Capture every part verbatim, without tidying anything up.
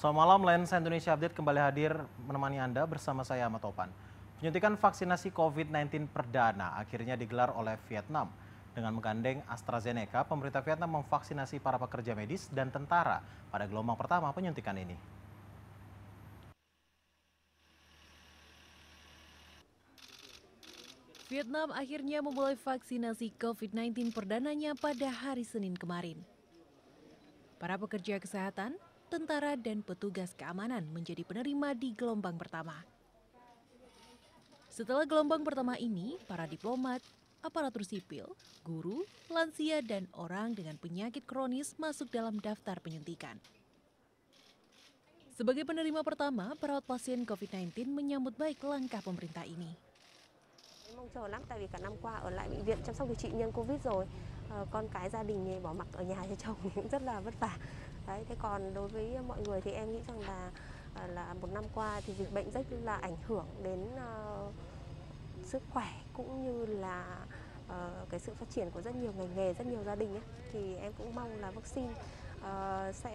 Selamat malam, Lensa Indonesia Update kembali hadir menemani Anda bersama saya Ahmad Topan. Penyuntikan vaksinasi COVID sembilan belas perdana akhirnya digelar oleh Vietnam. Dengan menggandeng AstraZeneca, pemerintah Vietnam memvaksinasi para pekerja medis dan tentara pada gelombang pertama penyuntikan ini. Vietnam akhirnya memulai vaksinasi COVID sembilan belas perdananya pada hari Senin kemarin. Para pekerja kesehatan, tentara, dan petugas keamanan menjadi penerima di gelombang pertama. Setelah gelombang pertama ini, para diplomat, aparatur sipil, guru, lansia, dan orang dengan penyakit kronis masuk dalam daftar penyuntikan. Sebagai penerima pertama, perawat pasien COVID sembilan belas menyambut baik langkah pemerintah ini. Mong chờ lắm, tại vì cả năm qua ở lại bệnh viện chăm sóc điều trị nhân Covid rồi, con cái gia đình bỏ mặc ở nhà cho chồng cũng rất là vất vả. Đấy, thế còn đối với mọi người thì em nghĩ rằng là là một năm qua thì dịch bệnh rất là ảnh hưởng đến uh, sức khỏe cũng như là uh, cái sự phát triển của rất nhiều ngành nghề, rất nhiều gia đình ấy. Thì em cũng mong là vaccine uh, sẽ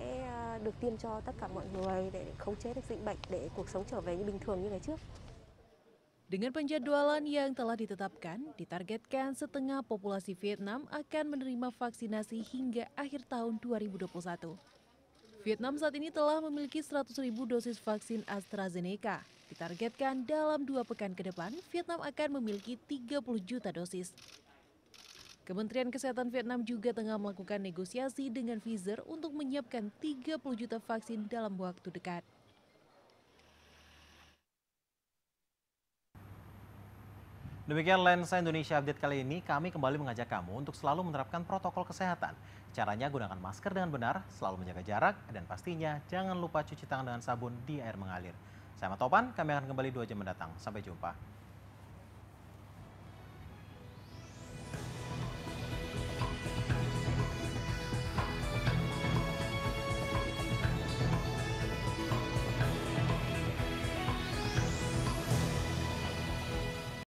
được tiêm cho tất cả mọi người để khống chế được dịch bệnh, để cuộc sống trở về như bình thường như ngày trước. Dengan penjadwalan yang telah ditetapkan, ditargetkan setengah populasi Vietnam akan menerima vaksinasi hingga akhir tahun dua ribu dua puluh satu. Vietnam saat ini telah memiliki seratus ribu dosis vaksin AstraZeneca. Ditargetkan dalam dua pekan ke depan, Vietnam akan memiliki tiga puluh juta dosis. Kementerian Kesehatan Vietnam juga tengah melakukan negosiasi dengan Pfizer untuk menyiapkan tiga puluh juta vaksin dalam waktu dekat. Demikian Lensa Indonesia Update kali ini, kami kembali mengajak kamu untuk selalu menerapkan protokol kesehatan. Caranya gunakan masker dengan benar, selalu menjaga jarak, dan pastinya jangan lupa cuci tangan dengan sabun di air mengalir. Saya Ahmad Topan, kami akan kembali dua jam mendatang. Sampai jumpa.